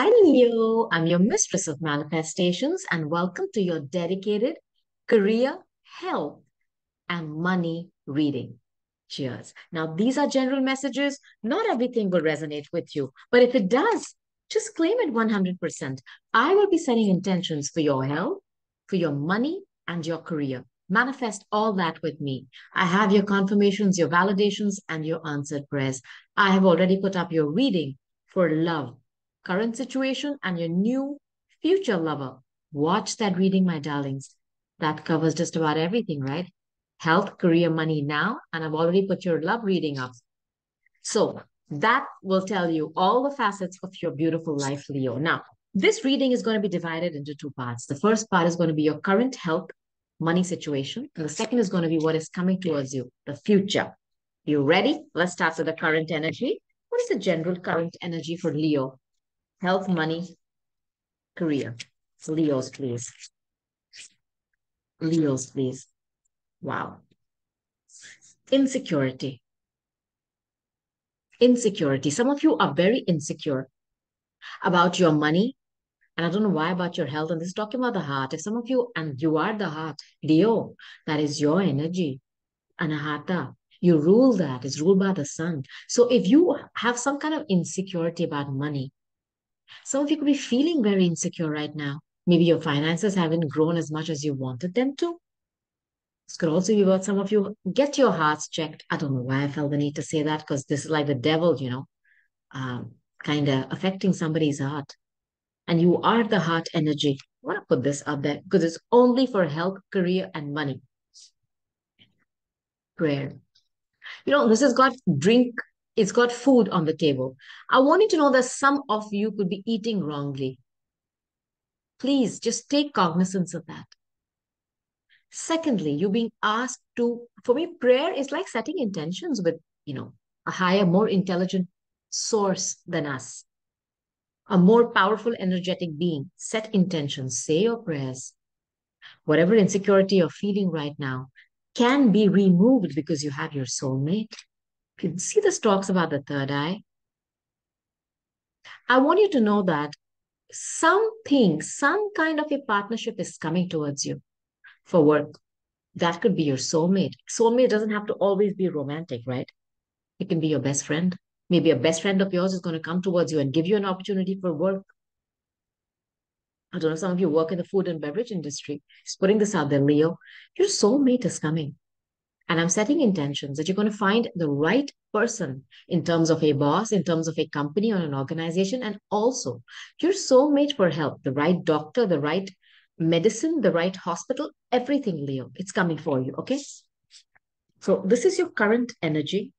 Hi, Leo. I'm your mistress of manifestations, and welcome to your dedicated career, health, and money reading. Cheers. Now, these are general messages. Not everything will resonate with you, but if it does, just claim it 100%. I will be setting intentions for your health, for your money, and your career. Manifest all that with me. I have your confirmations, your validations, and your answered prayers. I have already put up your reading for love, current situation, and your new future lover. Watch that reading, my darlings. That covers just about everything, right? Health, career, money now, and I've already put your love reading up. So that will tell you all the facets of your beautiful life, Leo. Now, this reading is going to be divided into two parts. The first part is going to be your current health, money situation, and the second is going to be what is coming towards you, the future. You ready? Let's start with the current energy. What is the general current energy for Leo? Health, money, career. Leos, please. Leos, please. Wow. Insecurity. Insecurity. Some of you are very insecure about your money. And I don't know why about your health. And this is talking about the heart. If some of you, and you are the heart, Leo, that is your energy. Anahata. You rule that. It's ruled by the sun. So if you have some kind of insecurity about money, some of you could be feeling very insecure right now. Maybe your finances haven't grown as much as you wanted them to. This could also be about some of you. Get your hearts checked. I don't know why I felt the need to say that, because this is like the devil, you know, kind of affecting somebody's heart. And you are the heart energy. I want to put this out there because it's only for health, career, and money. Prayer. You know, this has got drink. It's got food on the table. I want you to know that some of you could be eating wrongly. Please just take cognizance of that. Secondly, you're being asked to, for me, prayer is like setting intentions with, you know, a higher, more intelligent source than us. A more powerful, energetic being. Set intentions. Say your prayers. Whatever insecurity you're feeling right now can be removed because you have your soulmate. You see, this talks about the third eye. I want you to know that something, some kind of a partnership is coming towards you for work. That could be your soulmate. Soulmate doesn't have to always be romantic, right? It can be your best friend. Maybe a best friend of yours is going to come towards you and give you an opportunity for work. I don't know, some of you work in the food and beverage industry. Just putting this out there, Leo. Your soulmate is coming. And I'm setting intentions that you're going to find the right person in terms of a boss, in terms of a company or an organization, and also your soulmate for help, the right doctor, the right medicine, the right hospital, everything, Leo. It's coming for you, okay? So this is your current energy.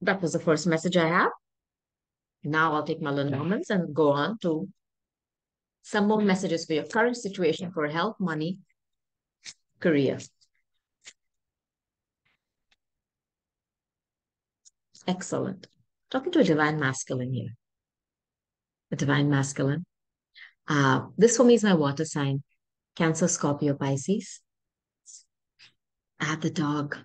That was the first message I have. Now I'll take my little moments and go on to some more messages for your current situation for health, money, career. Excellent. Talking to a divine masculine here. A divine masculine. This for me is my water sign. Cancer, Scorpio, Pisces. I have the dog.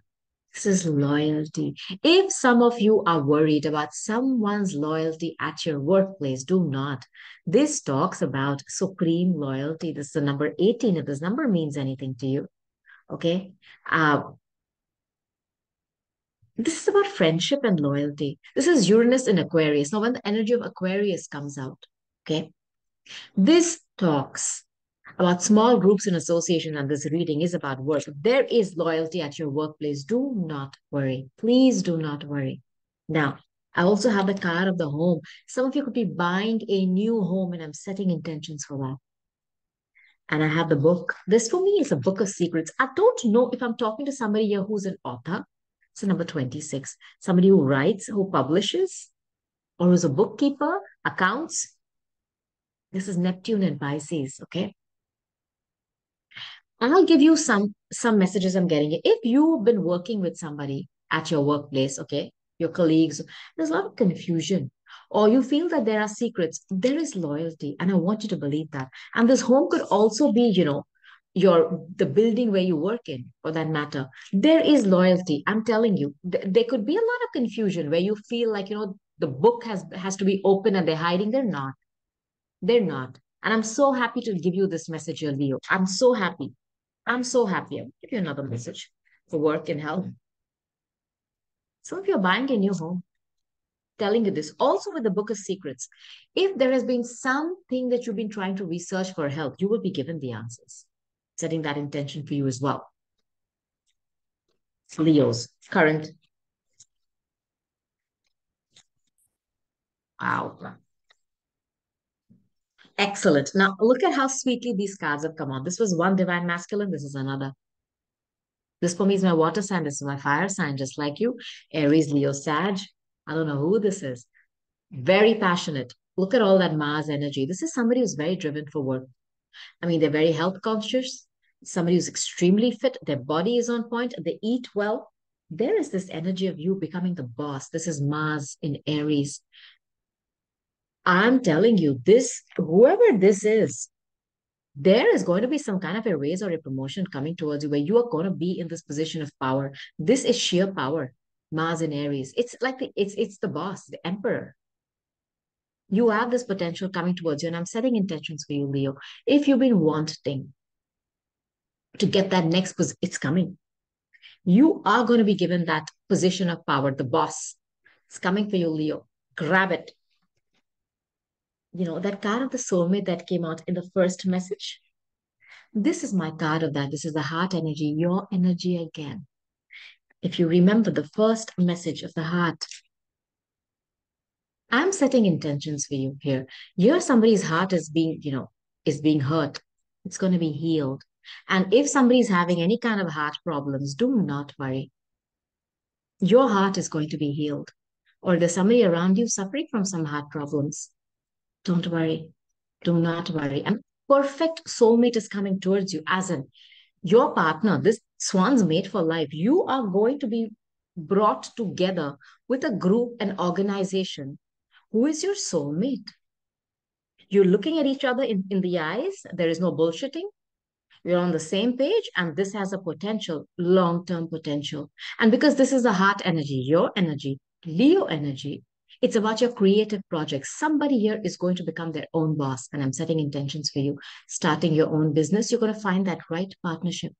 This is loyalty. If some of you are worried about someone's loyalty at your workplace, do not. This talks about supreme loyalty. This is the number 18. If this number means anything to you, okay? This is about friendship and loyalty. This is Uranus in Aquarius. Now, when the energy of Aquarius comes out, okay, this talks about small groups and association, and this reading is about work. There is loyalty at your workplace. Do not worry. Please do not worry. Now, I also have the card of the home. Some of you could be buying a new home, and I'm setting intentions for that. And I have the book. This for me is a book of secrets. I don't know if I'm talking to somebody here who's an author. So number 26, somebody who writes, who publishes, or who's a bookkeeper, accounts. This is Neptune and Pisces, okay? And I'll give you some messages I'm getting. If you've been working with somebody at your workplace, okay, your colleagues, there's a lot of confusion, or you feel that there are secrets, there is loyalty, and I want you to believe that. And this home could also be, you know, the building where you work in, for that matter. There is loyalty. I'm telling you, there could be a lot of confusion where you feel like, you know, the book has to be open and they're hiding. They're not. They're not. And I'm so happy to give you this message here, Leo. I'm so happy. I'm so happy. I'll give you another message for work and health. So if you're buying a new home, telling you this, also with the Book of Secrets, if there has been something that you've been trying to research for health, you will be given the answers. Setting that intention for you as well. Leo's current. Wow. Excellent. Now, look at how sweetly these cards have come out. This was one divine masculine. This is another. This for me is my water sign. This is my fire sign, just like you. Aries, Leo, Sag. I don't know who this is. Very passionate. Look at all that Mars energy. This is somebody who's very driven for work. I mean, they're very health conscious. Somebody who's extremely fit. Their body is on point. They eat well. There is this energy of you becoming the boss. This is Mars in Aries. I'm telling you, this, whoever this is, there is going to be some kind of a raise or a promotion coming towards you where you are going to be in this position of power. This is sheer power, Mars in Aries. It's like it's the boss, the emperor. You have this potential coming towards you, and I'm setting intentions for you, Leo. If you've been wanting to get that next position, it's coming. You are going to be given that position of power, the boss. It's coming for you, Leo. Grab it. You know, that card of the soulmate that came out in the first message. This is my card of that. This is the heart energy, your energy again. If you remember the first message of the heart, I'm setting intentions for you here. Here, somebody's heart is being, you know, is being hurt. It's going to be healed. And if somebody's having any kind of heart problems, do not worry. Your heart is going to be healed. Or there's somebody around you suffering from some heart problems. Don't worry. Do not worry. And perfect soulmate is coming towards you, as in your partner, this swan's mate for life. You are going to be brought together with a group, an organization, who is your soulmate. You're looking at each other in the eyes. There is no bullshitting. You're on the same page, and this has a potential, long-term potential. And because this is the heart energy, your energy, Leo energy, it's about your creative projects. Somebody here is going to become their own boss, and I'm setting intentions for you. Starting your own business, you're going to find that right partnership.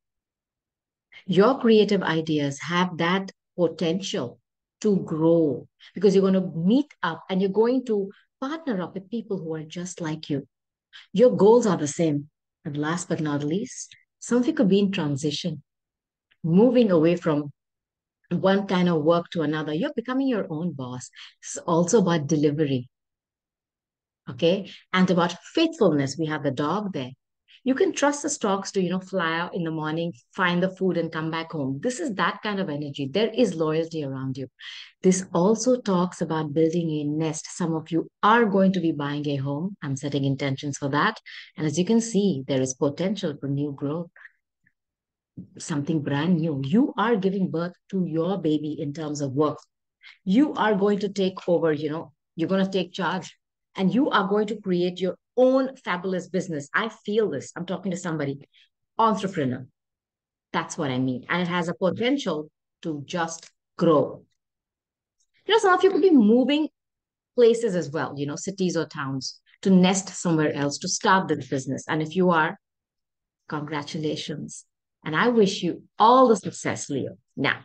Your creative ideas have that potential to grow because you're going to meet up and you're going to partner up with people who are just like you. Your goals are the same. And last but not least, some of you could be in transition, moving away from one kind of work to another. You're becoming your own boss. It's also about delivery, okay? And about faithfulness. We have the dog there. You can trust the stocks to, you know, fly out in the morning, find the food and come back home. This is that kind of energy. There is loyalty around you. This also talks about building a nest. Some of you are going to be buying a home. I'm setting intentions for that. And as you can see, there is potential for new growth. Something brand new. You are giving birth to your baby in terms of work. You are going to take over, you know, you're going to take charge and you are going to create your own fabulous business. I feel this. I'm talking to somebody, entrepreneur. That's what I mean. And it has a potential to just grow. You know, some of you could be moving places as well, you know, cities or towns to nest somewhere else, to start this business. And if you are, congratulations. And I wish you all the success, Leo. Now,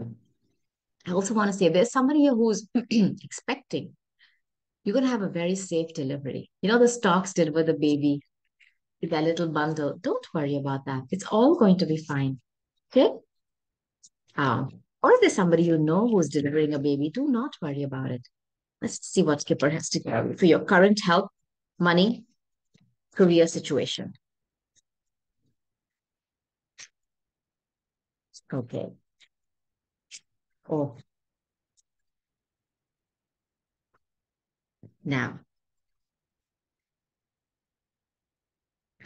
I also want to say there's somebody here who's expecting. You're going to have a very safe delivery. You know, the stocks deliver the baby with that little bundle. Don't worry about that. It's all going to be fine. Okay? Or if there's somebody you know who's delivering a baby, do not worry about it. Let's see what Skipper has to carry for your current health, money, career situation. Okay. Oh. Now.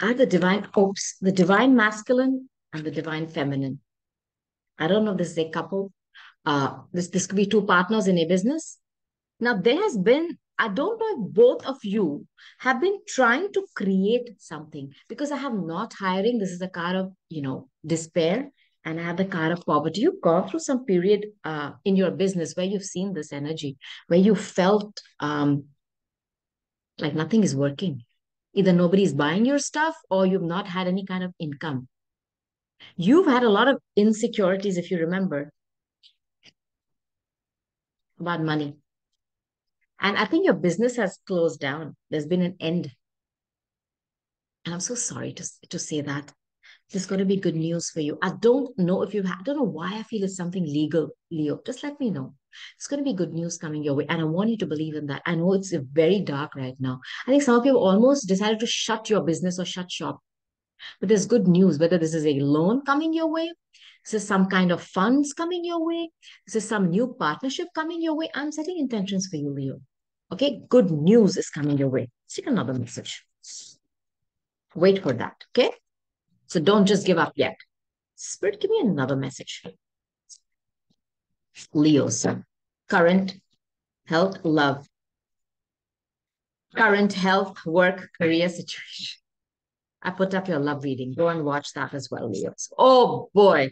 Are the divine, oops, the divine masculine and the divine feminine. I don't know if this is a couple. This could be two partners in a business. Now, there has been, I don't know if both of you have been trying to create something because I have not hiring. This is a card of, you know, despair. And I have the card of poverty. You've gone through some period in your business where you've seen this energy, where you felt Like nothing is working. Either nobody is buying your stuff or you've not had any kind of income. You've had a lot of insecurities, if you remember, about money. And I think your business has closed down. There's been an end. And I'm so sorry to say that. There's going to be good news for you. I don't know if you've had, I don't know why I feel it's something legal, Leo. Just let me know. It's going to be good news coming your way. And I want you to believe in that. I know it's very dark right now. I think some of you have almost decided to shut your business or shut shop. But there's good news, whether this is a loan coming your way, this is some kind of funds coming your way, this is some new partnership coming your way. I'm setting intentions for you, Leo. Okay, good news is coming your way. Let's take another message. Wait for that, okay? So don't just give up yet. Spirit, give me another message. Leo's current health, love. Current health, work, career situation. I put up your love reading. Go and watch that as well, Leo. Oh, boy.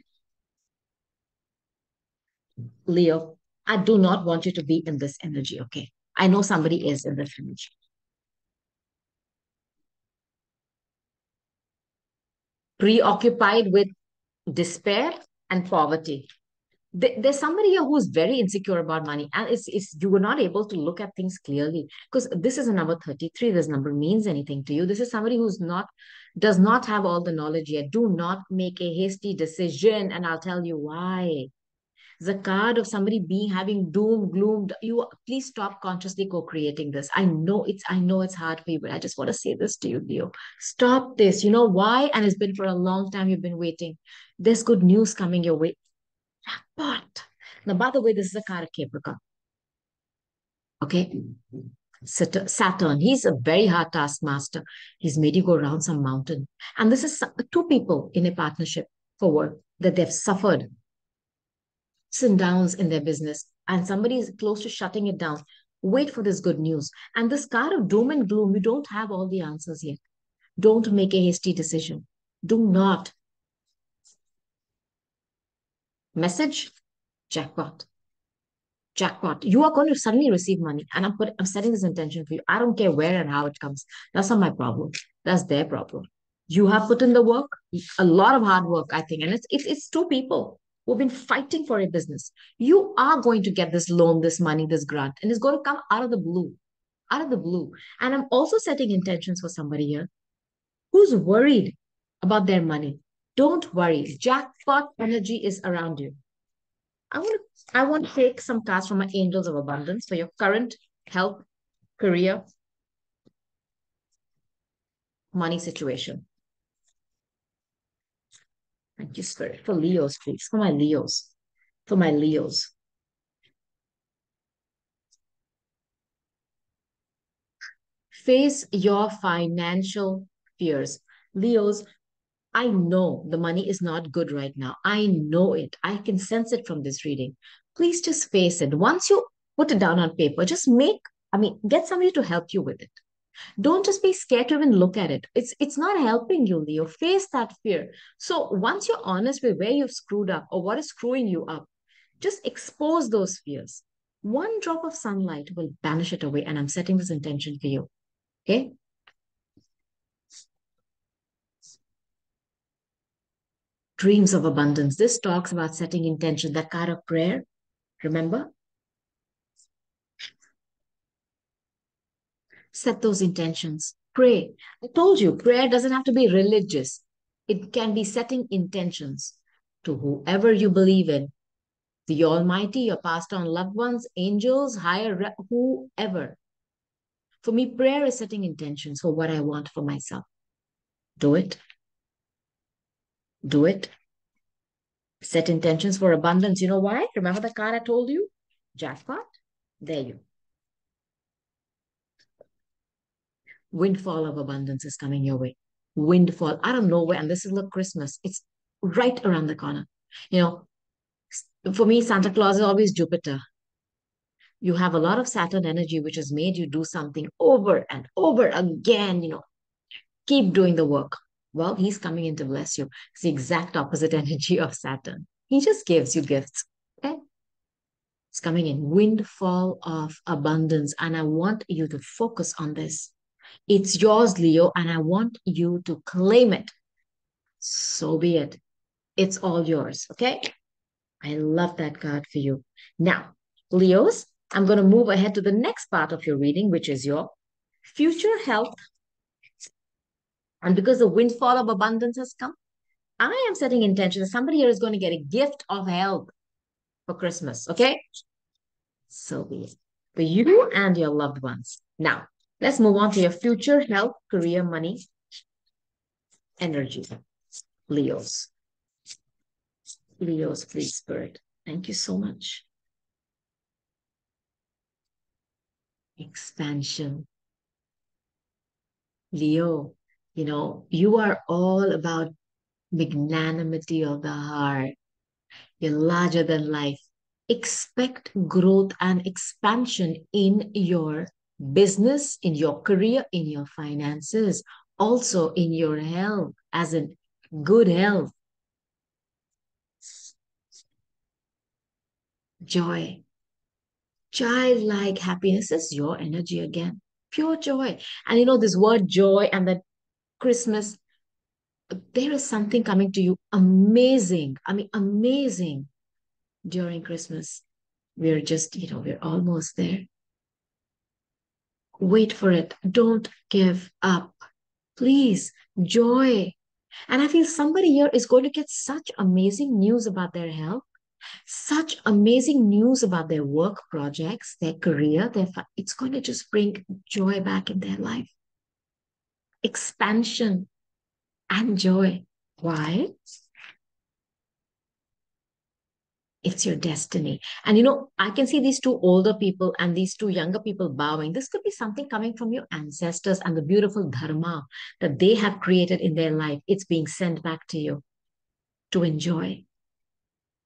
Leo, I do not want you to be in this energy, okay? I know somebody is in this energy. Preoccupied with despair and poverty. There's somebody here who's very insecure about money, and it's you were not able to look at things clearly because this is a number 33. This number means anything to you. This is somebody who's does not have all the knowledge yet. Do not make a hasty decision, and I'll tell you why. The card of somebody having doom, gloom. You please stop consciously co-creating this. I know it's hard for you, but I just want to say this to you, Leo. Stop this. You know why? And it's been for a long time. You've been waiting. There's good news coming your way. Jackpot. Now, by the way, this is a card of Capricorn. Okay? Saturn. He's a very hard taskmaster. He's made you go around some mountain. And this is two people in a partnership for work that they've suffered ups and downs in their business. And somebody is close to shutting it down. Wait for this good news. And this card of doom and gloom, you don't have all the answers yet. Don't make a hasty decision. Do not. Message, jackpot, jackpot. You are going to suddenly receive money, and I'm setting this intention for you. I don't care where and how it comes. That's not my problem. That's their problem. You have put in the work, a lot of hard work, I think, and it's two people who've been fighting for a business. You are going to get this loan, this money, this grant, and it's going to come out of the blue, And I'm also setting intentions for somebody here who's worried about their money. Don't worry, jackpot energy is around you. I want to take some cards from my angels of abundance for your current health, career, money situation. Thank you, Spirit. For Leos, please. For my Leos. For my Leos. Face your financial fears. Leos, I know the money is not good right now. I know it. I can sense it from this reading. Please just face it. Once you put it down on paper, just get somebody to help you with it. Don't just be scared to even look at it. It's not helping you, Leo. Face that fear. So once you're honest with where you've screwed up or what is screwing you up, just expose those fears. One drop of sunlight will banish it away. And I'm setting this intention for you. Okay? Dreams of abundance. This talks about setting intention, that card of prayer. Remember? Set those intentions. Pray. I told you, prayer doesn't have to be religious. It can be setting intentions to whoever you believe in. The Almighty, your passed on loved ones, angels, higher, whoever. For me, prayer is setting intentions for what I want for myself. Do it. Do it. Set intentions for abundance. You know why? Remember the card I told you? Jackpot. There you. Windfall of abundance is coming your way. Windfall out of nowhere. And this is like Christmas. It's right around the corner. You know, for me, Santa Claus is always Jupiter. You have a lot of Saturn energy, which has made you do something over and over again. You know, keep doing the work. Well, he's coming in to bless you. It's the exact opposite energy of Saturn. He just gives you gifts. Okay? It's coming in. Windfall of abundance. And I want you to focus on this. It's yours, Leo, and I want you to claim it. So be it. It's all yours, okay? I love that card for you. Now, Leos, I'm going to move ahead to the next part of your reading, which is your future health. And because the windfall of abundance has come, I am setting intentions. Somebody here is going to get a gift of health for Christmas, okay? So be it. For you and your loved ones. Now, let's move on to your future health, career, money, energy. Leos. Leos, please, Spirit. Thank you so much. Expansion. Leo, you know, you are all about magnanimity of the heart. You're larger than life. Expect growth and expansion in your business, in your career, in your finances, also in your health, as in good health. Joy. Childlike happiness is your energy again. Pure joy. And you know, this word joy and that Christmas, there is something coming to you amazing. I mean, amazing during Christmas. We're just, you know, we're almost there. Wait for it. Don't give up. Please, joy. And I feel somebody here is going to get such amazing news about their health. Such amazing news about their work projects, their career, their fun. It's going to just bring joy back in their life. Expansion and joy. Why? It's your destiny. And you know, I can see these two older people and these two younger people bowing. This could be something coming from your ancestors and the beautiful dharma that they have created in their life. It's being sent back to you to enjoy.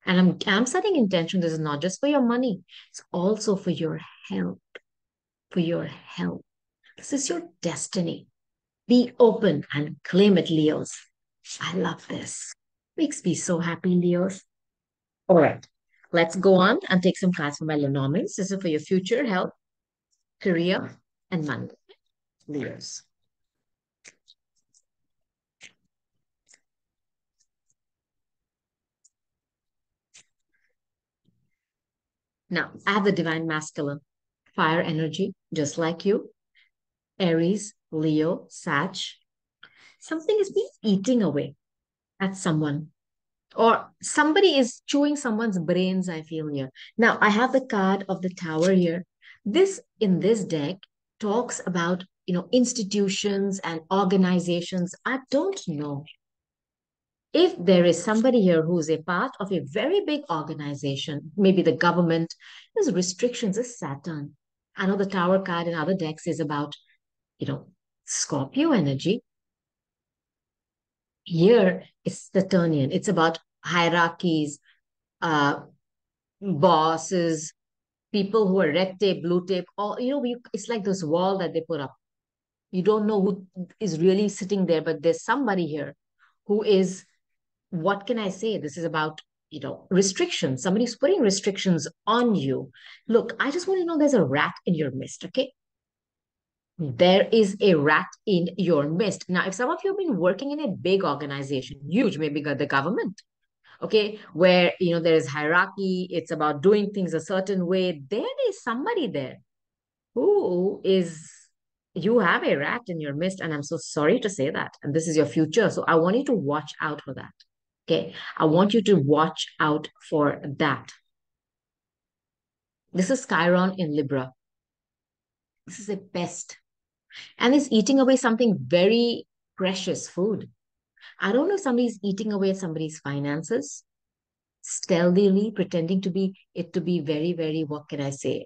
And I'm setting intention. This is not just for your money. It's also for your health. For your health. This is your destiny. Be open and claim it, Leos. I love this. Makes me so happy, Leos. All right. Let's go on and take some cards for my Lenormands. This is for your future health, career, and money. Leos. Now, I have the divine masculine, fire energy, just like you, Aries, Leo, Sag. Something is being eaten away at someone, or somebody is chewing someone's brains, I feel here. Now, I have the card of the tower here. This, in this deck, talks about, you know, institutions and organizations. I don't know. If there is somebody here who is a part of a very big organization, maybe the government, there's restrictions, is Saturn. I know the Tower card in other decks is about, you know, Scorpio energy. Here, it's Saturnian. It's about hierarchies, bosses, people who are red tape, blue tape, or, you know, it's like this wall that they put up. You don't know who is really sitting there, but there's somebody here who is... What can I say? This is about, you know, restrictions. Somebody's putting restrictions on you. Look, I just want you to know there's a rat in your midst, okay? There is a rat in your midst. Now, if some of you have been working in a big organization, huge, maybe the government, okay, where, you know, there is hierarchy, it's about doing things a certain way, there is somebody there who is... You have a rat in your midst, and I'm so sorry to say that. And this is your future. So I want you to watch out for that. Okay. I want you to watch out for that. This is Chiron in Libra. This is a pest. And it's eating away something very precious, food. I don't know if somebody's eating away somebody's finances, stealthily pretending to be very, very, what can I say,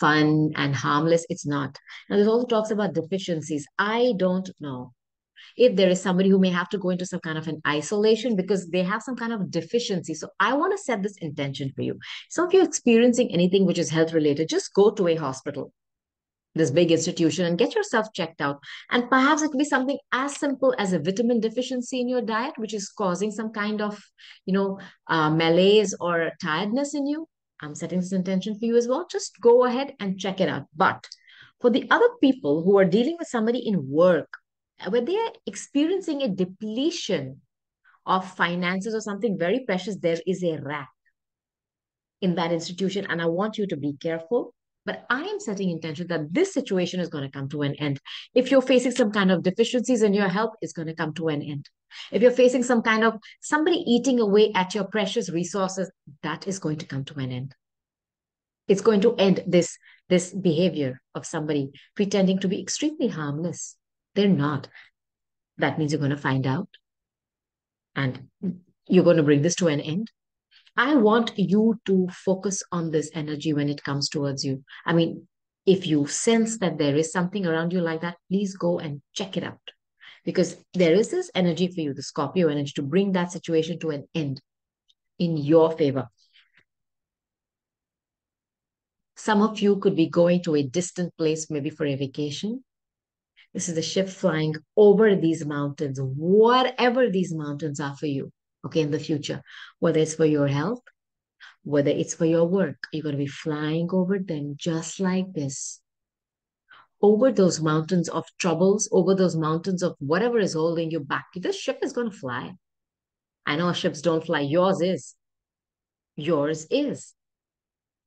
fun and harmless. It's not. Now, there's also talks about deficiencies. I don't know if there is somebody who may have to go into some kind of an isolation because they have some kind of deficiency. So I want to set this intention for you. So if you're experiencing anything which is health related, just go to a hospital, this big institution, and get yourself checked out. And perhaps it could be something as simple as a vitamin deficiency in your diet, which is causing some kind of, you know, malaise or tiredness in you. I'm setting this intention for you as well. Just go ahead and check it out. But For the other people who are dealing with somebody in work, where they are experiencing a depletion of finances or something very precious, there is a rack in that institution, and I want you to be careful. But I am setting intention that this situation is going to come to an end. If you're facing some kind of deficiencies in your health, it's going to come to an end. If you're facing some kind of somebody eating away at your precious resources, that is going to come to an end. It's going to end this behavior of somebody pretending to be extremely harmless. They're not. That means you're going to find out and you're going to bring this to an end. I want you to focus on this energy when it comes towards you. I mean, if you sense that there is something around you like that, please go and check it out, because there is this energy for you, the Scorpio energy, to bring that situation to an end in your favor. Some of you could be going to a distant place, maybe for a vacation. This is the ship flying over these mountains, whatever these mountains are for you. Okay, in the future, whether it's for your health, whether it's for your work, you're going to be flying over them just like this. Over those mountains of troubles, over those mountains of whatever is holding you back. This ship is going to fly. I know ships don't fly. Yours is. Yours is.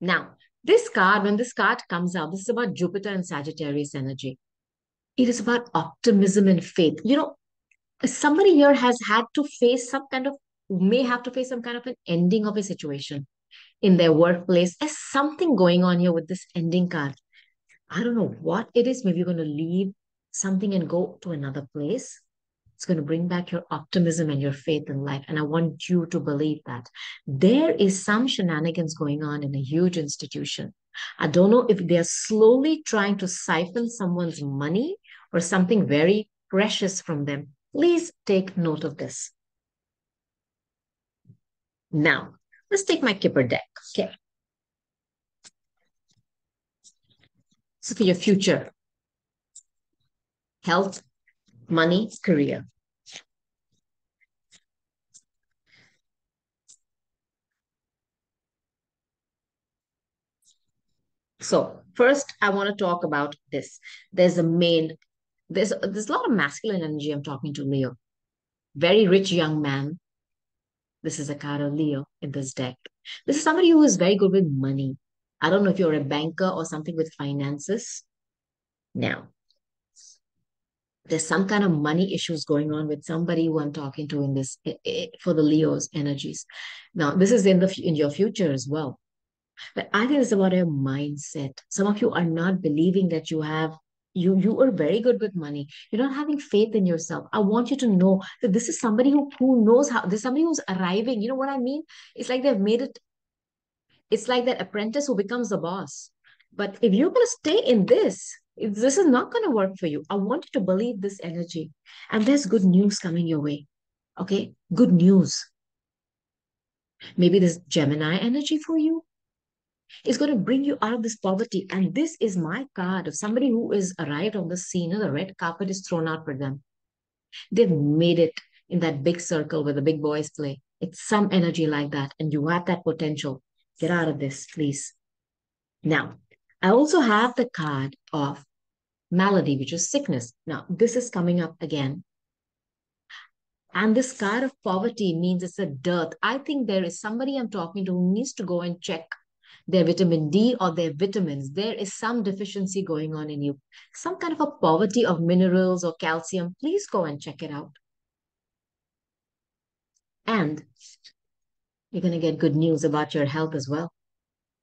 Now, this card, when this card comes out, this is about Jupiter and Sagittarius energy. It is about optimism and faith. You know, somebody here has had to face some kind of, may have to face some kind of an ending of a situation in their workplace. There's something going on here with this ending card. I don't know what it is. Maybe you're going to leave something and go to another place. It's going to bring back your optimism and your faith in life. And I want you to believe that. There is some shenanigans going on in a huge institution. I don't know if they're slowly trying to siphon someone's money or something very precious from them. Please take note of this. Now, let's take my Kipper deck. Okay. So for your future, health, money, career. So first, I want to talk about this. There's a lot of masculine energy. I'm talking to Leo. Very rich young man. This is a card of Leo in this deck. This is somebody who is very good with money. I don't know if you're a banker or something with finances. Now, there's some kind of money issues going on with somebody who I'm talking to in this, for the Leo's energies. Now, this is in your future as well. But I think it's about a mindset. Some of you are not believing that you have. You are very good with money. You're not having faith in yourself. I want you to know that this is somebody who knows how. There's somebody who's arriving. You know what I mean? It's like they've made it. It's like that apprentice who becomes the boss. But if you're going to stay in this, if this is not going to work for you. I want you to believe this energy. And there's good news coming your way. Okay? Good news. Maybe there's Gemini energy for you. It's going to bring you out of this poverty. And this is my card of somebody who is arrived on the scene and the red carpet is thrown out for them. They've made it in that big circle where the big boys play. It's some energy like that. And you have that potential. Get out of this, please. Now, I also have the card of malady, which is sickness. Now, this is coming up again. And this card of poverty means it's a dearth. I think there is somebody I'm talking to who needs to go and check their vitamin D or their vitamins. There is some deficiency going on in you. Some kind of a poverty of minerals or calcium. Please go and check it out. And you're going to get good news about your health as well.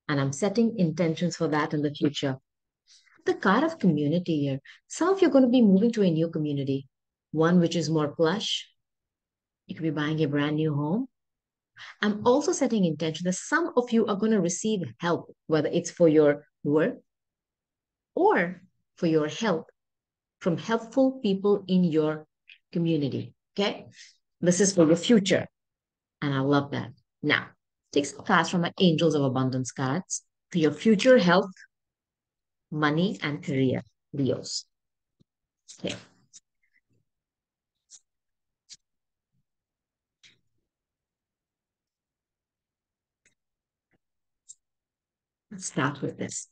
And I'm setting intentions for that in the future. The card of community here. Some of you are going to be moving to a new community. One which is more plush. You could be buying a brand new home. I'm also setting intention that some of you are going to receive help, whether it's for your work or for your health, from helpful people in your community, okay? This is for your future, and I love that. Now, take some cards from my Angels of Abundance cards for your future health, money, and career, Leos. Okay. Let's start with this.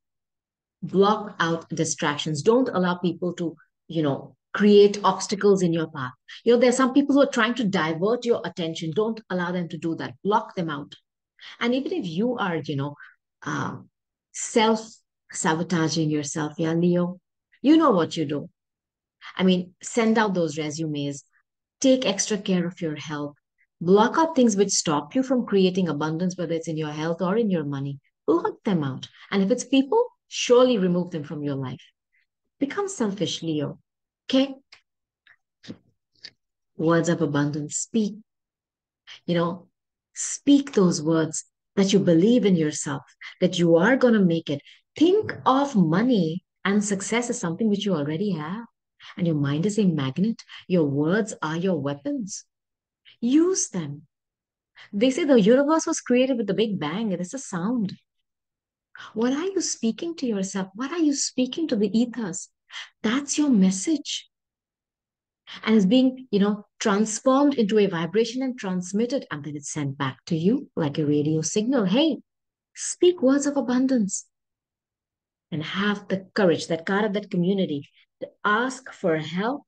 block out distractions. Don't allow people to, create obstacles in your path. There are some people who are trying to divert your attention. Don't allow them to do that. Block them out. And even if you are, self-sabotaging yourself, Leo, you know what you do. I mean, send out those resumes. Take extra care of your health. Block out things which stop you from creating abundance, whether it's in your health or in your money. Block them out. And if it's people, surely remove them from your life. Become selfish, Leo. Okay? Words of abundance. Speak. Speak those words that you believe in yourself, that you are going to make it. Think of money and success as something which you already have. And your mind is a magnet. Your words are your weapons. Use them. They say the universe was created with the Big Bang. It is a sound. What are you speaking to yourself? What are you speaking to the ethers? That's your message. And it's being, transformed into a vibration and transmitted. And then it's sent back to you like a radio signal. Hey, speak words of abundance. And have the courage, that cara, that community, to ask for help.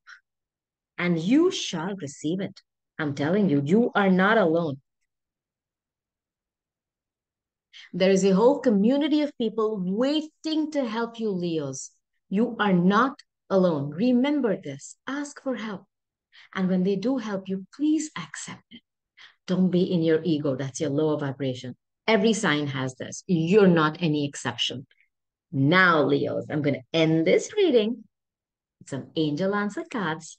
And you shall receive it. I'm telling you, you are not alone. There is a whole community of people waiting to help you, Leos. You are not alone. Remember this. Ask for help. And when they do help you, please accept it. Don't be in your ego. That's your lower vibration. Every sign has this. You're not any exception. Now, Leos, I'm going to end this reading with some angel answer cards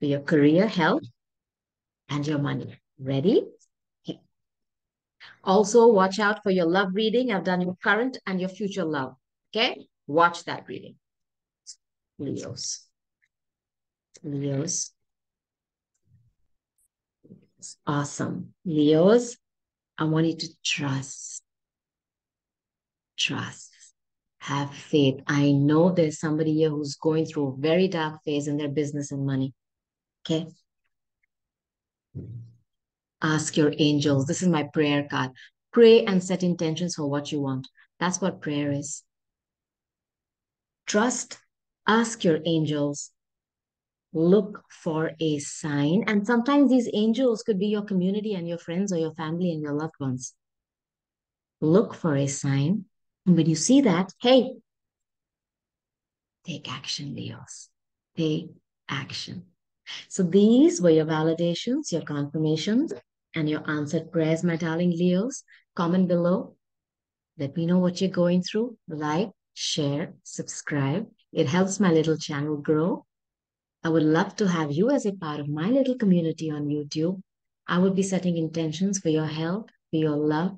for your career, health, and your money. Ready? Okay. Also, watch out for your love reading. I've done your current and your future love. Okay? Watch that reading. Leos. Awesome. Leos, I want you to trust. Trust. Have faith. I know there's somebody here who's going through a very dark phase in their business and money. Okay? Ask your angels. This is my prayer card. Pray and set intentions for what you want. That's what prayer is. Trust. Ask your angels. Look for a sign. And sometimes these angels could be your community and your friends or your family and your loved ones. Look for a sign. And when you see that, hey, take action, Leos. Take action. So these were your validations, your confirmations, and your answered prayers, my darling Leos. Comment below. Let me know what you're going through. Like, share, subscribe. It helps my little channel grow. I would love to have you as a part of my little community on YouTube. I will be setting intentions for your health, for your love,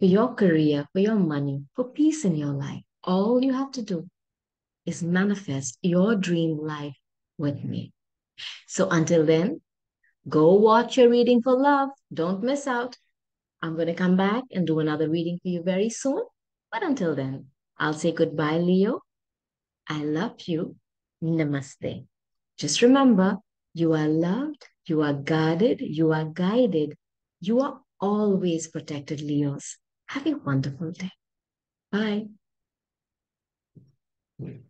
for your career, for your money, for peace in your life. All you have to do is manifest your dream life with me. So until then, go watch your reading for love. Don't miss out. I'm going to come back and do another reading for you very soon. But until then, I'll say goodbye, Leo. I love you. Namaste. Just remember, you are loved, you are guarded, you are guided, you are always protected, Leos. Have a wonderful day. Bye.